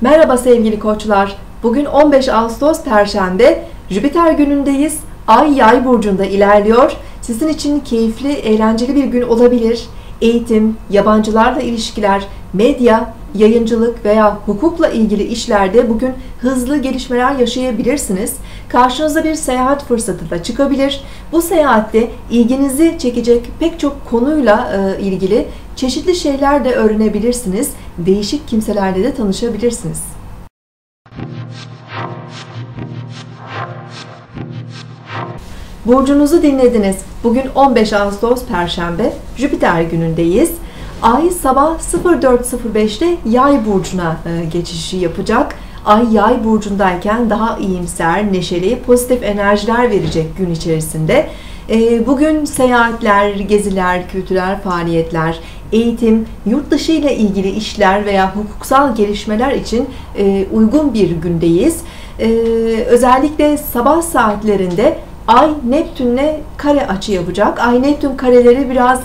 Merhaba sevgili koçlar. Bugün 15 Ağustos Perşembe. Jüpiter günündeyiz. Ay Yay burcunda ilerliyor. Sizin için keyifli, eğlenceli bir gün olabilir. Eğitim, yabancılarla ilişkiler, medya, yayıncılık veya hukukla ilgili işlerde bugün hızlı gelişmeler yaşayabilirsiniz. Karşınıza bir seyahat fırsatı da çıkabilir. Bu seyahatte ilginizi çekecek pek çok konuyla ilgili çeşitli şeyler de öğrenebilirsiniz. Değişik kimselerle de tanışabilirsiniz. Burcunuzu dinlediniz. Bugün 15 Ağustos Perşembe, Jüpiter günündeyiz. Ay sabah 04:05'te Yay burcuna geçişi yapacak. Ay Yay burcundayken daha iyimser, neşeli, pozitif enerjiler verecek gün içerisinde. Bugün seyahatler, geziler, kültürel faaliyetler, eğitim, yurt dışı ile ilgili işler veya hukuksal gelişmeler için uygun bir gündeyiz. Özellikle sabah saatlerinde Ay Neptün'le kare açı yapacak. Ay Neptün kareleri biraz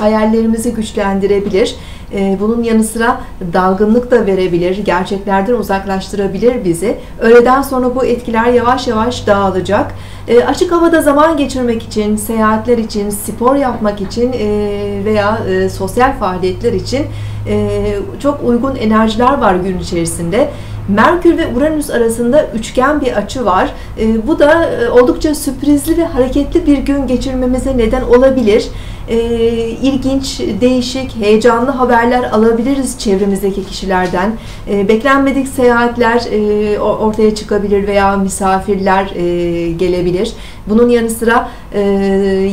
hayallerimizi güçlendirebilir. Bunun yanı sıra dalgınlık da verebilir. Gerçeklerden uzaklaştırabilir bizi. Öğleden sonra bu etkiler yavaş yavaş dağılacak. Açık havada zaman geçirmek için, seyahatler için, spor yapmak için veya sosyal faaliyetler için çok uygun enerjiler var gün içerisinde. Merkür ve Uranüs arasında üçgen bir açı var. Bu da oldukça sürprizli ve hareketli bir gün geçirmemize neden olabilir. İlginç, değişik, heyecanlı haberler alabiliriz çevremizdeki kişilerden. Beklenmedik seyahatler ortaya çıkabilir veya misafirler gelebilir. Bunun yanı sıra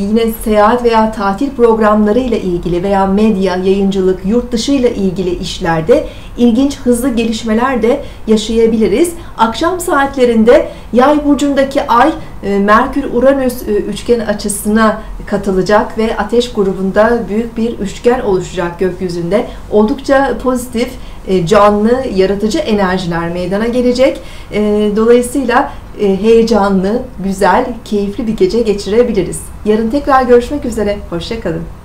yine seyahat veya tatil programları ile ilgili veya medya, yayıncılık, yurt dışı ile ilgili işlerde ilginç, hızlı gelişmeler de yaşayabiliriz. Akşam saatlerinde Yay burcundaki Ay Merkür-Uranüs üçgen açısına katılacak ve Ateş grubunda büyük bir üçgen oluşacak gökyüzünde. Oldukça pozitif, canlı, yaratıcı enerjiler meydana gelecek. Dolayısıyla heyecanlı, güzel, keyifli bir gece geçirebiliriz. Yarın tekrar görüşmek üzere. Hoşça kalın.